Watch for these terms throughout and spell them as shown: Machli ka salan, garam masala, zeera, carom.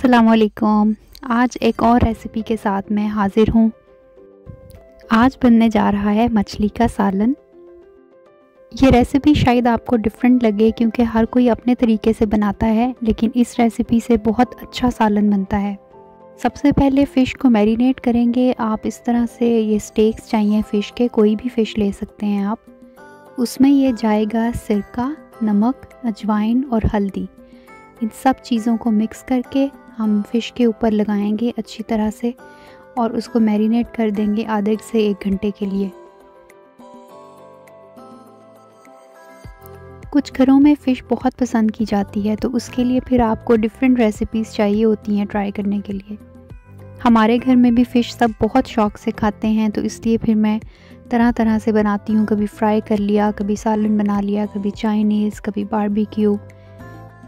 अस्सलामुअलैकुम। आज एक और रेसिपी के साथ मैं हाज़िर हूँ। आज बनने जा रहा है मछली का सालन। ये रेसिपी शायद आपको डिफरेंट लगे क्योंकि हर कोई अपने तरीके से बनाता है, लेकिन इस रेसिपी से बहुत अच्छा सालन बनता है। सबसे पहले फ़िश को मैरिनेट करेंगे। आप इस तरह से ये स्टेक्स चाहिए फ़िश के, कोई भी फ़िश ले सकते हैं आप। उसमें ये जाएगा सिरका, नमक, अजवाइन और हल्दी। इन सब चीज़ों को मिक्स करके हम फ़िश के ऊपर लगाएंगे अच्छी तरह से और उसको मैरिनेट कर देंगे आधे से एक घंटे के लिए। कुछ घरों में फ़िश बहुत पसंद की जाती है, तो उसके लिए फिर आपको डिफरेंट रेसिपीज़ चाहिए होती हैं ट्राई करने के लिए। हमारे घर में भी फ़िश सब बहुत शौक़ से खाते हैं, तो इसलिए फिर मैं तरह तरह से बनाती हूँ। कभी फ्राई कर लिया, कभी सालन बना लिया, कभी चाइनीज़, कभी बारबेक्यू।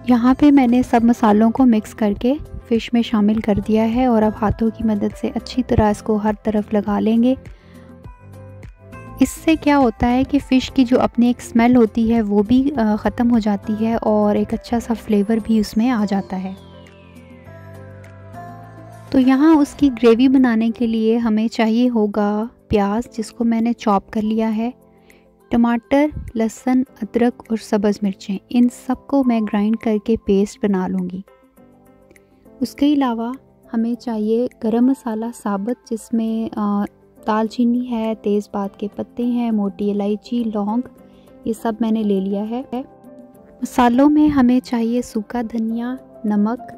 यहाँ पे मैंने सब मसालों को मिक्स करके फ़िश में शामिल कर दिया है और अब हाथों की मदद से अच्छी तरह इसको हर तरफ लगा लेंगे। इससे क्या होता है कि फ़िश की जो अपनी एक स्मेल होती है वो भी ख़त्म हो जाती है और एक अच्छा सा फ्लेवर भी उसमें आ जाता है। तो यहाँ उसकी ग्रेवी बनाने के लिए हमें चाहिए होगा प्याज, जिसको मैंने चॉप कर लिया है, टमाटर, लहसुन, अदरक और सब्ज़ मिर्चें। इन सबको मैं ग्राइंड करके पेस्ट बना लूँगी। उसके अलावा हमें चाहिए गरम मसाला साबुत, जिसमें दालचीनी है, तेज़पात के पत्ते हैं, मोटी इलायची, लौंग, ये सब मैंने ले लिया है। मसालों में हमें चाहिए सूखा धनिया, नमक,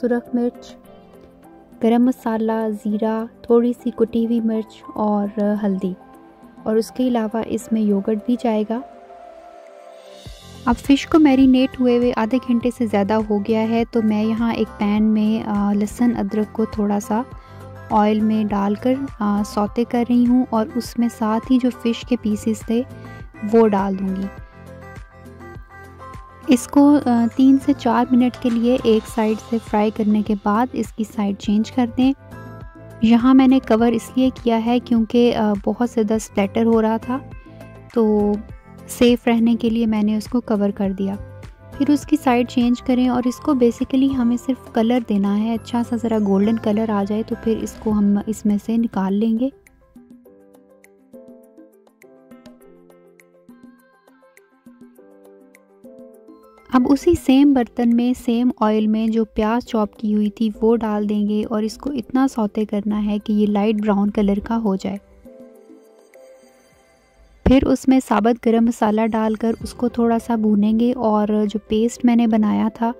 सुरख मिर्च, गरम मसाला, ज़ीरा, थोड़ी सी कुटी हुई मिर्च और हल्दी। और उसके अलावा इसमें योगर्ट भी जाएगा। अब फ़िश को मैरिनेट हुए हुए आधे घंटे से ज़्यादा हो गया है, तो मैं यहाँ एक पैन में लहसुन अदरक को थोड़ा सा ऑयल में डालकर सौते कर रही हूँ और उसमें साथ ही जो फ़िश के पीसेस थे वो डाल दूँगी। इसको 3 से 4 मिनट के लिए एक साइड से फ्राई करने के बाद इसकी साइड चेंज कर दें। यहाँ मैंने कवर इसलिए किया है क्योंकि बहुत ज़्यादा स्प्लैटर हो रहा था, तो सेफ़ रहने के लिए मैंने उसको कवर कर दिया। फिर उसकी साइड चेंज करें और इसको बेसिकली हमें सिर्फ कलर देना है, अच्छा सा ज़रा गोल्डन कलर आ जाए, तो फिर इसको हम इसमें से निकाल लेंगे। अब उसी सेम बर्तन में, सेम ऑयल में जो प्याज चॉप की हुई थी वो डाल देंगे और इसको इतना सौते करना है कि ये लाइट ब्राउन कलर का हो जाए। फिर उसमें साबुत गरम मसाला डालकर उसको थोड़ा सा भूनेंगे और जो पेस्ट मैंने बनाया था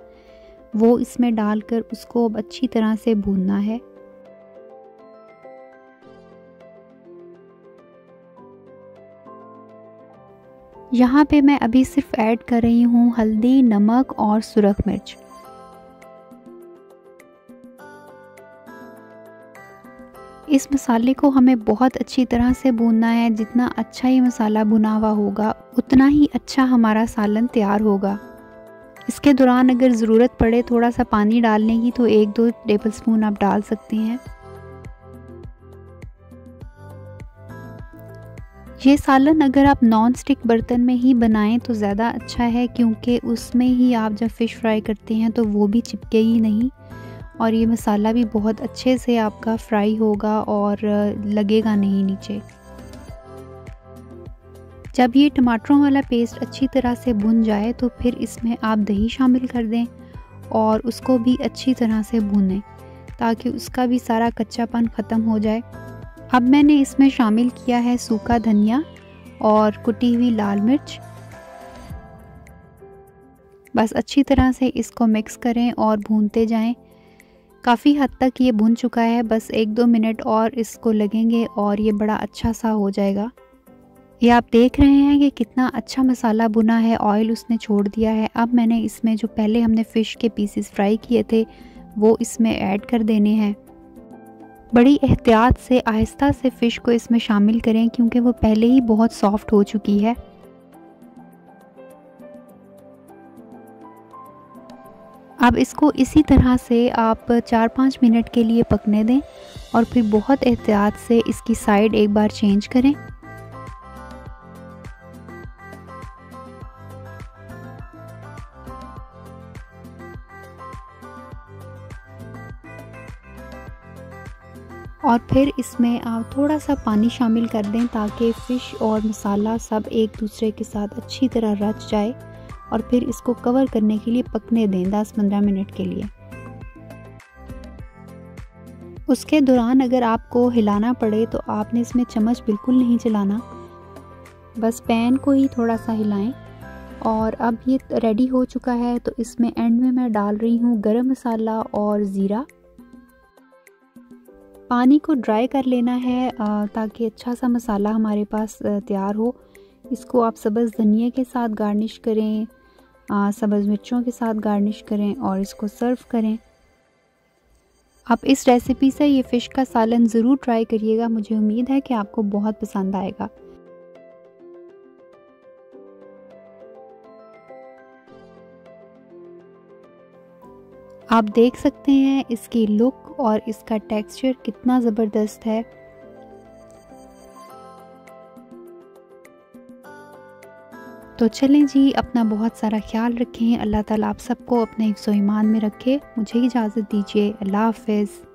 वो इसमें डालकर उसको अब अच्छी तरह से भूनना है। यहाँ पे मैं अभी सिर्फ ऐड कर रही हूँ हल्दी, नमक और सुरख मिर्च। इस मसाले को हमें बहुत अच्छी तरह से भूनना है। जितना अच्छा ये मसाला भुना हुआ होगा उतना ही अच्छा हमारा सालन तैयार होगा। इसके दौरान अगर ज़रूरत पड़े थोड़ा सा पानी डालने की, तो 1-2 टेबलस्पून आप डाल सकते हैं। ये सालन अगर आप नॉन स्टिक बर्तन में ही बनाएं तो ज़्यादा अच्छा है, क्योंकि उसमें ही आप जब फ़िश फ्राई करते हैं तो वो भी चिपके ही नहीं और ये मसाला भी बहुत अच्छे से आपका फ्राई होगा और लगेगा नहीं नीचे। जब ये टमाटरों वाला पेस्ट अच्छी तरह से भुन जाए तो फिर इसमें आप दही शामिल कर दें और उसको भी अच्छी तरह से भूनें ताकि उसका भी सारा कच्चापन ख़त्म हो जाए। अब मैंने इसमें शामिल किया है सूखा धनिया और कुटी हुई लाल मिर्च। बस अच्छी तरह से इसको मिक्स करें और भूनते जाएं। काफ़ी हद तक ये भुन चुका है, बस 1-2 मिनट और इसको लगेंगे और ये बड़ा अच्छा सा हो जाएगा। ये आप देख रहे हैं कि कितना अच्छा मसाला भुना है, ऑयल उसने छोड़ दिया है। अब मैंने इसमें जो पहले हमने फ़िश के पीसेस फ्राई किए थे वो इसमें ऐड कर देने हैं। बड़ी एहतियात से आहिस्ता से फ़िश को इसमें शामिल करें क्योंकि वो पहले ही बहुत सॉफ्ट हो चुकी है। अब इसको इसी तरह से आप 4-5 मिनट के लिए पकने दें और फिर बहुत एहतियात से इसकी साइड एक बार चेंज करें। और फिर इसमें आप थोड़ा सा पानी शामिल कर दें ताकि फ़िश और मसाला सब एक दूसरे के साथ अच्छी तरह रच जाए। और फिर इसको कवर करने के लिए पकने दें 10-15 मिनट के लिए। उसके दौरान अगर आपको हिलाना पड़े तो आपने इसमें चम्मच बिल्कुल नहीं चलाना, बस पैन को ही थोड़ा सा हिलाएं। और अब ये रेडी हो चुका है, तो इसमें एंड में मैं डाल रही हूँ गरम मसाला और ज़ीरा। पानी को ड्राई कर लेना है ताकि अच्छा सा मसाला हमारे पास तैयार हो। इसको आप सब्ज़ धनिया के साथ गार्निश करें, सब्ज़ मिर्चों के साथ गार्निश करें और इसको सर्व करें। आप इस रेसिपी से ये फ़िश का सालन ज़रूर ट्राई करिएगा, मुझे उम्मीद है कि आपको बहुत पसंद आएगा। आप देख सकते हैं इसकी लुक और इसका टेक्सचर कितना ज़बरदस्त है। तो चलें जी, अपना बहुत सारा ख्याल रखें। अल्लाह ताला आप सबको अपने हिफ्ज़ो ईमान में रखे। मुझे इजाज़त दीजिए। अल्लाह हाफ़िज़।